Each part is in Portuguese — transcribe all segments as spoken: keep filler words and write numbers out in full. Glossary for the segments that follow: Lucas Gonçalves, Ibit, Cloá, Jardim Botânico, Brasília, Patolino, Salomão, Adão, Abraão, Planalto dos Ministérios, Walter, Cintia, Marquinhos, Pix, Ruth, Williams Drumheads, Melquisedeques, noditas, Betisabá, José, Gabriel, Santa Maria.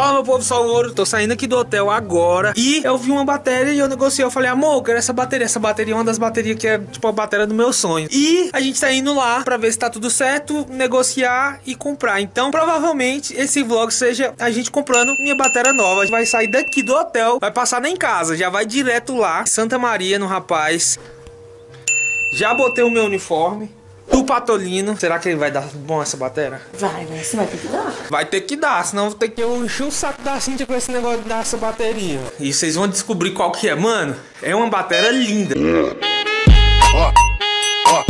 Fala, meu povo, sou o Ouro, tô saindo aqui do hotel agora e eu vi uma bateria e eu negociei, eu falei, amor, eu quero essa bateria, essa bateria é uma das baterias que é tipo a bateria do meu sonho. E a gente tá indo lá pra ver se tá tudo certo, negociar e comprar. Então, provavelmente, esse vlog seja a gente comprando minha bateria nova. A gente vai sair daqui do hotel, vai passar nem em casa, já vai direto lá, Santa Maria, no rapaz. Já botei o meu uniforme do Patolino. Será que ele vai dar bom essa bateria? Vai, né? Você vai ter que dar. Vai ter que dar, senão eu vou ter que encher o saco da Cintia com esse negócio de dar essa bateria. E vocês vão descobrir qual que é, mano. É uma bateria linda. Ó, ó,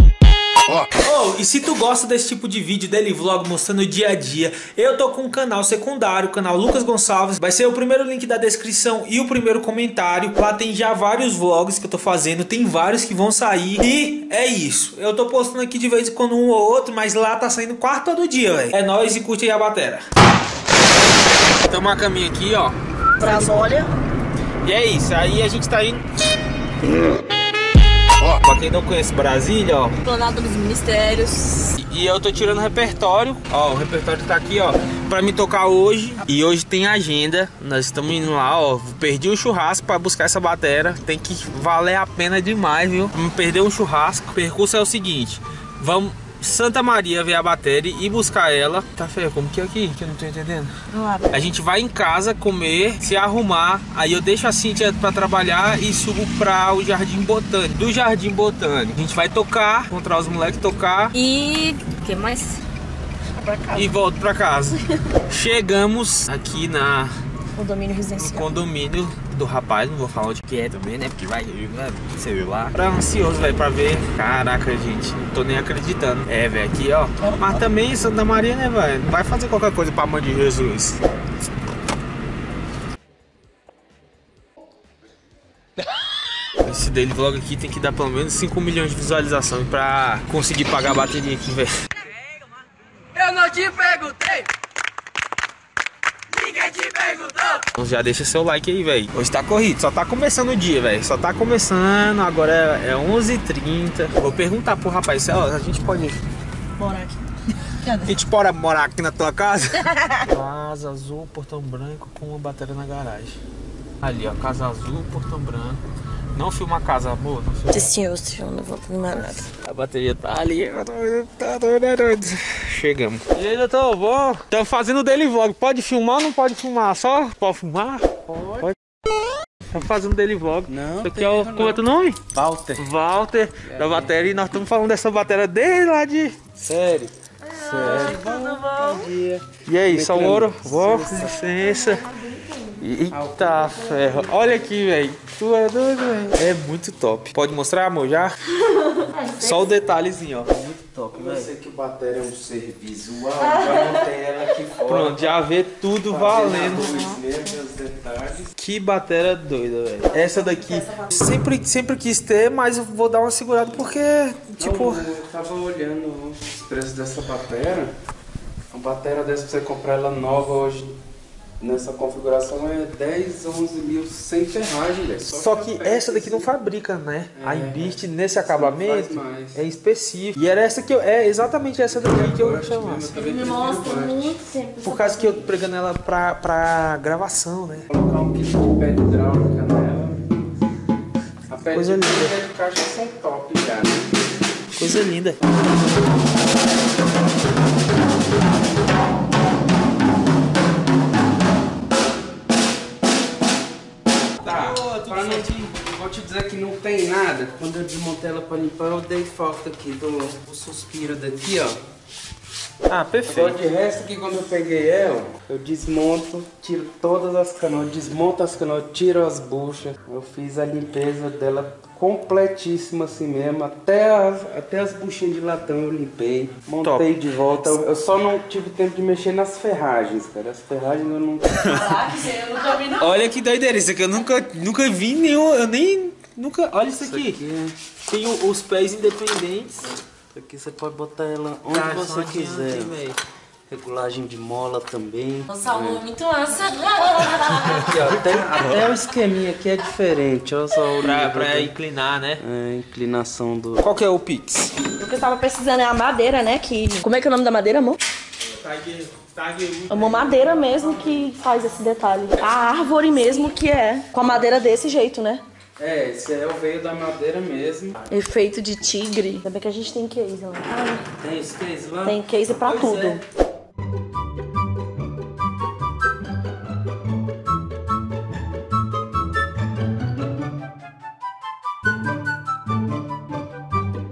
ó. Oh, e se tu gosta desse tipo de vídeo, daily vlog, mostrando o dia a dia, eu tô com um canal secundário, o canal Lucas Gonçalves. Vai ser o primeiro link da descrição e o primeiro comentário. Lá tem já vários vlogs que eu tô fazendo, tem vários que vão sair. E é isso, eu tô postando aqui de vez em quando um ou outro, mas lá tá saindo quarto todo dia, velho. É nóis e curte aí a batera. Tamo a caminho aqui, ó, Brasília. E é isso, aí a gente tá indo... Ó, pra quem não conhece Brasília, ó, Planalto dos Ministérios. E, e eu tô tirando o repertório. Ó, o repertório tá aqui, ó, pra me tocar hoje. E hoje tem agenda. Nós estamos indo lá, ó. Perdi o churrasco pra buscar essa bateria. Tem que valer a pena demais, viu? Não perder um churrasco. O percurso é o seguinte: vamos Santa Maria ver a bateria e buscar ela. Tá feio, como que é aqui? Que eu não tô entendendo. A gente vai em casa comer, se arrumar. Aí eu deixo a Cintia pra trabalhar e subo pra o Jardim Botânico. Do Jardim Botânico a gente vai tocar, encontrar os moleques, tocar. E... o que mais? Pra casa. E volto pra casa. Chegamos aqui na... condomínio residencial. No condomínio do rapaz, não vou falar onde que é também, né? Porque vai, você viu lá. Tá ansioso, velho, pra ver. Caraca, gente, não tô nem acreditando. É, velho, aqui, ó. Mas também Santa Maria, né, velho? Não vai fazer qualquer coisa pra mãe de Jesus. Esse daily vlog aqui tem que dar pelo menos cinco milhões de visualizações pra conseguir pagar a bateria aqui, velho. Eu não te perguntei! Então já deixa seu like aí, velho. Hoje tá corrido, só tá começando o dia, velho. Só tá começando, agora é, é onze e trinta. Vou perguntar pro rapaz, ó, a gente pode morar aqui. A gente pode morar aqui na tua casa? Casa azul, portão branco, com uma bateria na garagem. Ali, ó, casa azul, portão branco. Não filma a casa, amor. Sim, eu não vou filmar nada. A bateria tá ali. Tá doido, é doido. Chegamos. E aí, doutor, bom? Estamos fazendo daily vlog. Pode filmar ou não pode filmar? Só? Pode filmar? Pode. Pode. Estamos fazendo daily vlog. Não. Isso aqui é o... qual é o teu nome? Walter. Walter, é, da bateria. E nós estamos falando dessa bateria desde lá de... Sério? Sério. Bom, bom dia. E aí, só o Ouro? Bom, com licença. Eita ferro, olha aqui, velho. Tu é doido, velho. É muito top. Pode mostrar, amor, já? Só o detalhezinho, ó. Muito top, velho. Eu sei que o bateria é um ser visual, já não tem ela aqui fora. Pronto, já vê tudo valendo. Que bateria doida, velho. Essa daqui sempre, sempre quis ter, mas eu vou dar uma segurada porque, tipo... Não, eu tava olhando os preços dessa bateria. Uma bateria dessa pra você comprar ela nova hoje, nessa configuração, é dez, onze mil sem ferragem, velho. Só, Só que, que essa daqui não fabrica, né? É, a Ibit, nesse acabamento, é específico. E era essa que eu... é exatamente essa daqui que eu ia chamar. Nossa, muito simples. Por causa que eu tô pregando ela pra, pra gravação, né? Colocar um kit de pele hidráulica nela. A pele de caixa são top, cara. Coisa linda. Vou te dizer que não tem nada. Quando eu desmontei ela pra limpar, eu dei falta aqui do, do suspiro daqui, ó. Ah, perfeito. Agora de resto que quando eu peguei ela, eu desmonto, tiro todas as canoas, desmonto as canoas, tiro as buchas. Eu fiz a limpeza dela completíssima assim mesmo, até as, até as buchinhas de latão eu limpei, montei top de volta. Eu só não tive tempo de mexer nas ferragens, cara. As ferragens eu não... Caraca, eu nunca vi não. Olha que doideira, isso aqui eu nunca, nunca vi nenhum, eu nem... nunca. Olha isso, isso aqui. aqui. Tem o, os pés independentes. Aqui você pode botar ela onde tá, você quiser. Aqui, regulagem de mola também. Nossa, amor, é muito massa. Aqui, ó, até, até o esqueminha aqui é diferente, olha só. O pra, pra inclinar, né? É, inclinação do... Qual que é o Pix? O que eu tava precisando é a madeira, né? Que... Como é que é o nome da madeira, amor? Tá aqui. É uma madeira mesmo que faz esse detalhe. A árvore mesmo que é. Com a madeira desse jeito, né? É, esse é o veio da madeira mesmo. Efeito de tigre. Ainda bem que a gente tem case lá. Ah, tem esse case lá? Tem case pra pois tudo. É.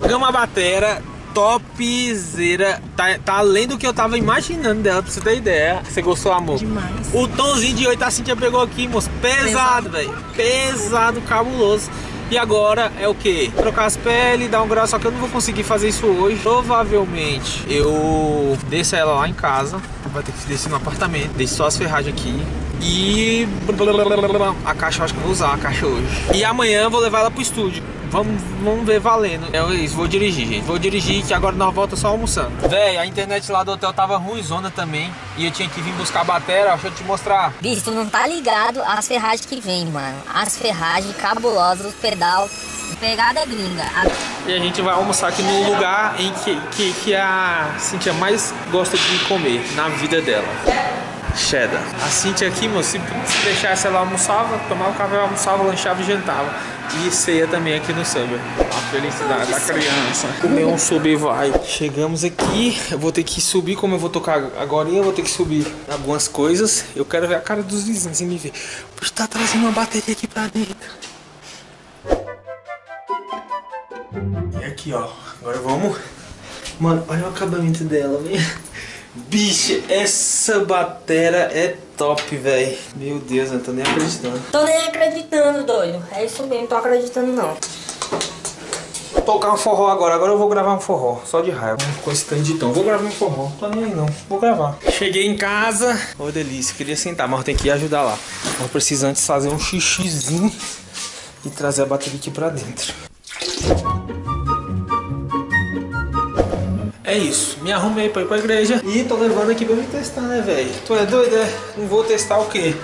Gama batera, topzera, tá, tá além do que eu tava imaginando dela, pra você ter ideia. Você gostou, amor? Demais. O tomzinho de oito a Cintia pegou aqui, moço, pesado, velho, pesado, cabuloso. E agora é o que? Trocar as peles, dar um grau, só que eu não vou conseguir fazer isso hoje. Provavelmente eu desço ela lá em casa, vai ter que descer no apartamento, deixo só as ferragens aqui. E a caixa eu acho que eu vou usar a caixa hoje. E amanhã eu vou levar ela pro estúdio. Vamos, vamos ver valendo. É isso, vou dirigir, gente. Vou dirigir que agora nós volta só almoçando. Véi, a internet lá do hotel tava ruimzona também. E eu tinha que vir buscar a batera, deixa eu te mostrar. Bicho, tu não tá ligado às ferragens que vem, mano. As ferragens cabulosas, os pedal, pegada gringa. A... E a gente vai almoçar aqui no lugar em que, que, que a Cintia mais gosta de comer na vida dela. Cheddar. A Cintia aqui, meu, se, se deixasse ela almoçava, tomava o café, almoçava, lanchava e jantava. E ceia também aqui no samba. A felicidade da criança. Comer um sub e vai. Chegamos aqui, eu vou ter que subir, como eu vou tocar agora, eu vou ter que subir algumas coisas. Eu quero ver a cara dos vizinhos e me ver. Puxa, tá trazendo uma bateria aqui pra dentro. E aqui, ó. Agora vamos. Mano, olha o acabamento dela, velho. Bicho, essa batera é top, velho. Meu Deus, eu não tô nem acreditando. Tô nem acreditando, doido. É isso mesmo, não tô acreditando não. Vou tocar um forró agora. Agora eu vou gravar um forró, só de raiva. Com esse tanto de tom. Vou gravar um forró. Tô nem aí não, vou gravar. Cheguei em casa. Ô, oh, delícia, queria sentar, mas eu tenho que ir ajudar lá. Eu preciso antes fazer um xixizinho e trazer a bateria aqui pra dentro. É isso, me arrumei pra ir pra igreja e tô levando aqui pra me testar, né, velho? Tu é doido, é? Não vou testar o quê?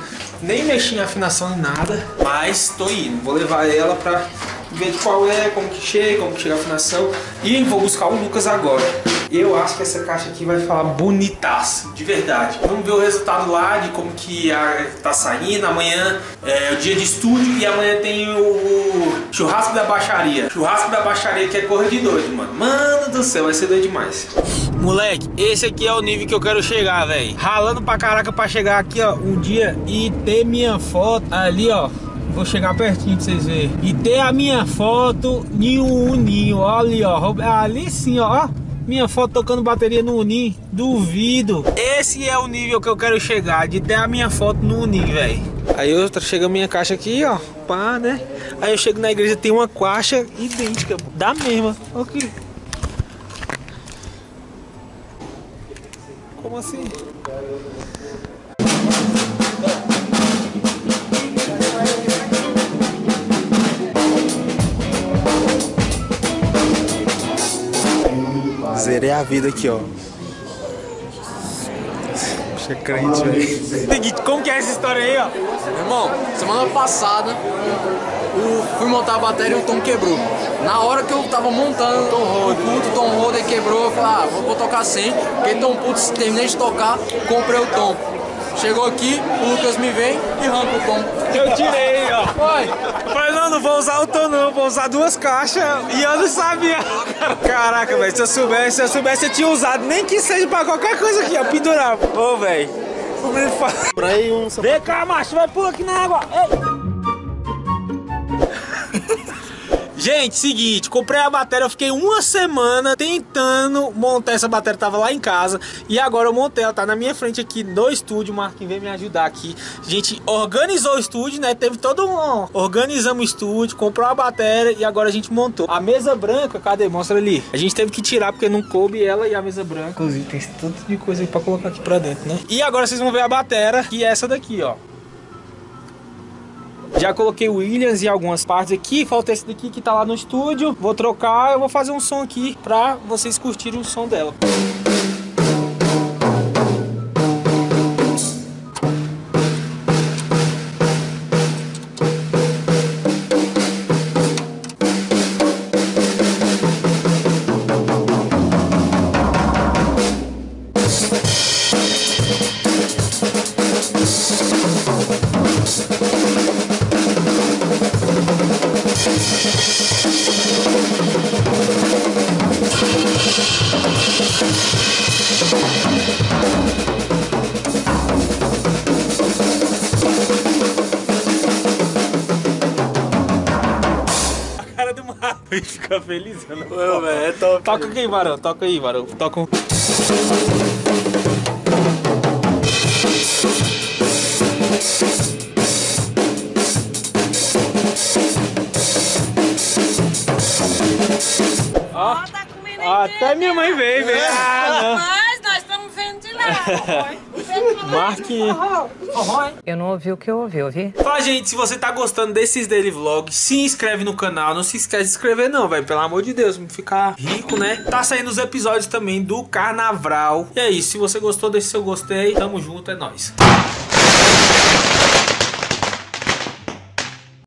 Nem mexi em afinação nem nada, mas tô indo. Vou levar ela pra ver qual é, como que chega, como que chega a afinação. E vou buscar o Lucas agora. Eu acho que essa caixa aqui vai falar bonitaço, de verdade. Vamos ver o resultado lá de como que a, tá saindo. Amanhã é o dia de estúdio e amanhã tem o, o churrasco da baixaria. Churrasco da baixaria que é coisa de doido, mano. Mano do céu, vai ser doido demais. Moleque, esse aqui é o nível que eu quero chegar, velho. Ralando pra caraca pra chegar aqui, ó, um dia e ter minha foto ali, ó. Vou chegar pertinho pra vocês verem. E ter a minha foto em um uninho, ó, ali, ó. Ali sim, ó. Minha foto tocando bateria no Unim, duvido. Esse é o nível que eu quero chegar, de ter a minha foto no Unim, velho. Aí eu chego a minha caixa aqui, ó, pá, né? Aí eu chego na igreja, tem uma caixa idêntica, da mesma. Olha aqui. Como assim? Zerei a vida aqui, ó. Você é crente, velho. Como que é essa história aí, ó? Meu irmão, semana passada eu fui montar a bateria e o tom quebrou. Na hora que eu tava montando o tom Holder, o tom Holder quebrou, eu falei, ah, vou tocar sem. Fiquei tão puto, terminei de tocar, comprei o tom. Chegou aqui, o Lucas me vem e arranca o tom. Eu tirei, ó. Foi. Eu falei, não, não vou usar o tom não, vou usar duas caixas e eu não sabia. Caraca, velho, se eu soubesse, se eu soubesse eu tinha usado, nem que seja pra qualquer coisa aqui, ó, pendurar. Ô, velho, como ele fala? Vem cá, macho, vai pular aqui na água. Ei. Gente, seguinte, comprei a bateria, eu fiquei uma semana tentando montar essa bateria, tava lá em casa. E agora eu montei, ela tá na minha frente aqui no estúdio, o Marquinhos veio me ajudar aqui. A gente organizou o estúdio, né, teve todo um... Organizamos o estúdio, comprou a bateria e agora a gente montou. A mesa branca, cadê? Mostra ali. A gente teve que tirar porque não coube ela e a mesa branca. Inclusive tem tanto de coisa pra colocar aqui pra dentro, né? E agora vocês vão ver a bateria, que é essa daqui, ó. Já coloquei o Williams e algumas partes aqui, falta esse daqui que tá lá no estúdio. Vou trocar, eu vou fazer um som aqui pra vocês curtirem o som dela. A cara do Marão e fica feliz, né? Não, velho, é top. Toca aqui, Marão, toca aí, Marão. Toca um. Ó, oh, tá comendo inteiro, até minha mãe veio, veio. Ah, mas nós estamos vendo de lá. Marquinhos. Eu não ouvi o que eu ouvi, ouvi? Fala, gente, se você tá gostando desses daily vlogs, se inscreve no canal. Não se esquece de se inscrever não, velho. Pelo amor de Deus, vamos ficar rico, né? Tá saindo os episódios também do Carnaval. E é isso, se você gostou, deixa seu gostei. Tamo junto, é nóis.